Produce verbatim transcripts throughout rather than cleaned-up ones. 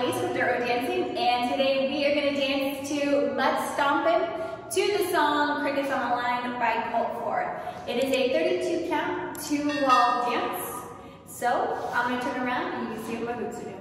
always with Dirt Road Dancing, and today we are going to dance to Let's Stomp It to the song Crickets on the Line by Colt Ford. It is a thirty-two count, two wall dance. So I'm going to turn around and you can see what my boots are doing.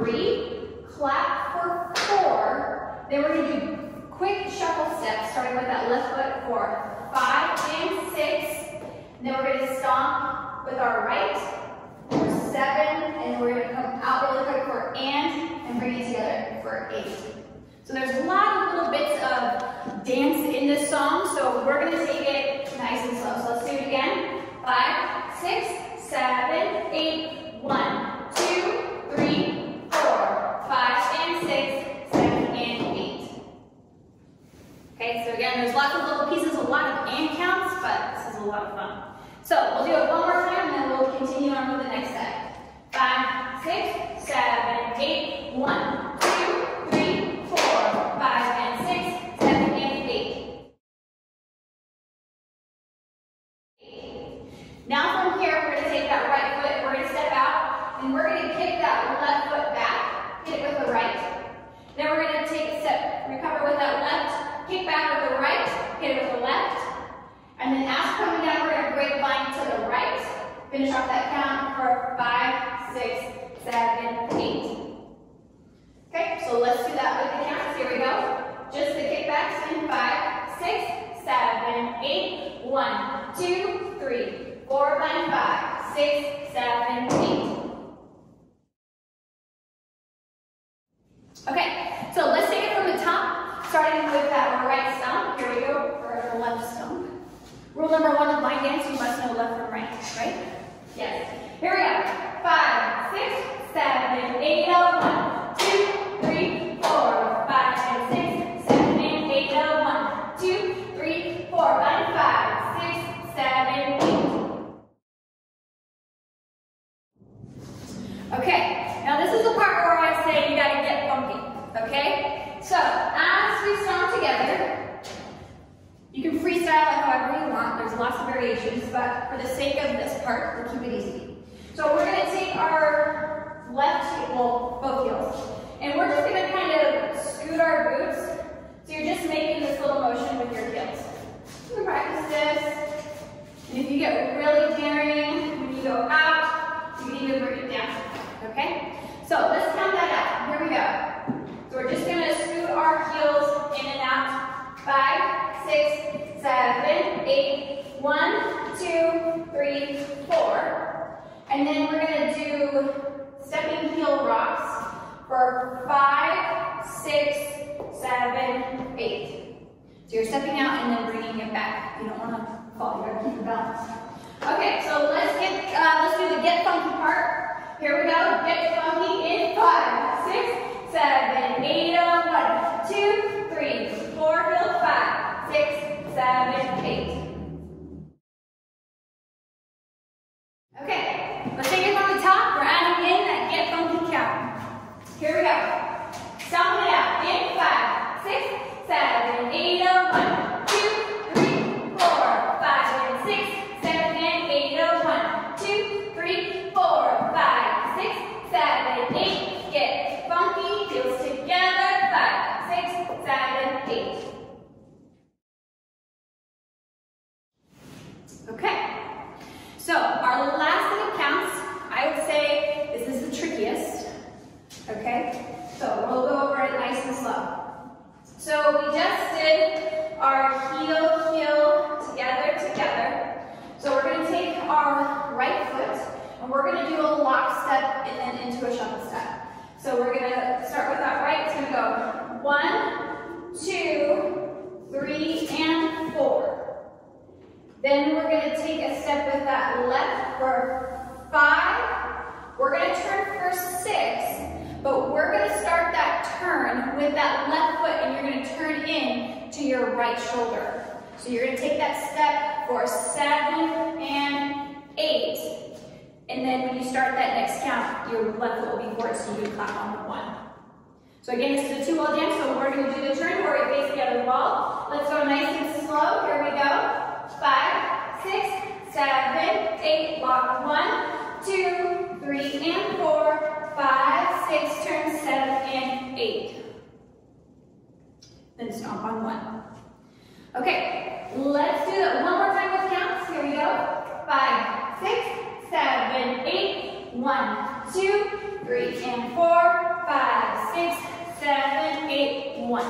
Three, clap for four, then we're going to do quick shuffle steps, starting with that left foot for five and six, and then we're going to stomp with our right for seven, and we're going to come out really quick for and, and bring it together for eight. So there's a lot of little bits of dance in this song, so we're going to take it nice and slow. So let's do it again. Five, six, seven, eight, one, two, three, again, there's lots of little pieces, a lot of and counts, but this is a lot of fun. So we'll do it one more time, and then we'll continue on to the next set. Five, six, seven, eight, one, two, three, four, five, and six, seven, and eight. Now from here, we're going to take that right foot, we're going to step out, and we're going to kick that left foot back, hit it with the right. Then we're going to take a step, recover with that left. Kick back with the right, hit it with the left, and then as coming down, we're going to grapevine to the right. Finish off that count for five, six, seven, eight. Okay, so let's do that with the counts. Here we go. Just the kickbacks in five, six, seven, eight, one, two, three, four, and five, six, seven, eight. Okay, so let's take it from the top. Starting with that right stomp, here we go, for the left stomp. Rule number one of line dance, you must know left from right, right? Yes. Here we go. Five, six, seven, eight, oh, one, two, three, four, five, and six, seven, and eight, oh, one, two, three, four, and five, six, seven, eight. Okay, now this is the part where I say you gotta get funky, okay? So, you can freestyle it however you want. There's lots of variations, but for the sake of this part, we'll keep it easy. So we're going to take our left, well, both heels, and we're just going to kind of scoot our boots. So you're just making this little motion with your heels. You can practice this. And if you get really daring, when you go out, you can even bring it down. Okay? So let's count that out. Here we go. So we're just going to scoot our heels in and out. Five, six, seven, eight, one, two, three, four. And then we're going to do stepping heel rocks for five, six, seven, eight. So you're stepping out and then bringing it back. You don't want to fall, you got to keep your balance. Okay, so let's get, uh, let's do the get funky part. Here we go. Get funky in five, six, seven, eight, oh, one, two, three, four, heel five. Six, seven, eight. Okay, let's take it from the top. We're adding in that get funky count. Here we go. Stomp it out in five, six, seven, eight, oh, one, two, three, four, five, and six, seven, and eight, oh, one, two, three, four, five, six, seven, eight. Get funky, heels together, five, six, seven, eight. Okay, so our last set of counts, I would say this is the trickiest, okay? So we'll go over it nice and slow. So we just did our heel, heel, together, together. So we're going to take our right foot, and we're going to do a lock step and then into a shuffle step. So we're going to start with that right. It's going to go one, two, three, and four. Then we're going to take a step with that left for five. We're going to turn for six, but we're going to start that turn with that left foot, and you're gonna turn in to your right shoulder. So you're gonna take that step for seven and eight. And then when you start that next count, your left foot will be forward, so you can clap on the one. So again, this is a two-wall dance, so we're gonna do the turn where we face the other wall. Let's go nice and slow, here we go. Five, six, seven, eight, lock one, two, three, and four, five, six, turn seven, and eight. Then stomp on one. Okay, let's do that one more time with counts. Here we go. Five, six, seven, eight. One, two, three, and four, five, six, seven, eight, one.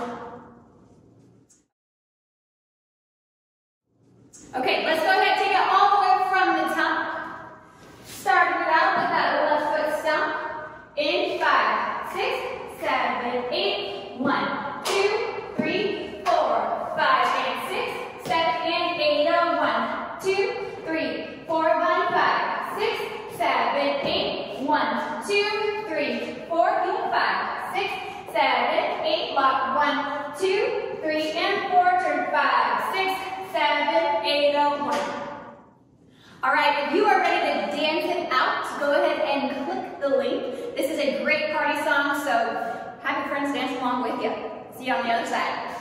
Okay, let's go ahead and take it all the way from the top. Starting it out with that left foot stomp. In five, six, seven, eight, one, two, three, four, five, and six, seven, and eight on one, two, three, four, one, five, six, seven, eight, one, two, three, four, five, six, seven, eight, lock one, two, three, and four, turn five, six, seven, eight, on one. All right, if you are ready to dance it out, go ahead and click the link. This is a great party song, so have your friends dance along with you. See you on the other side.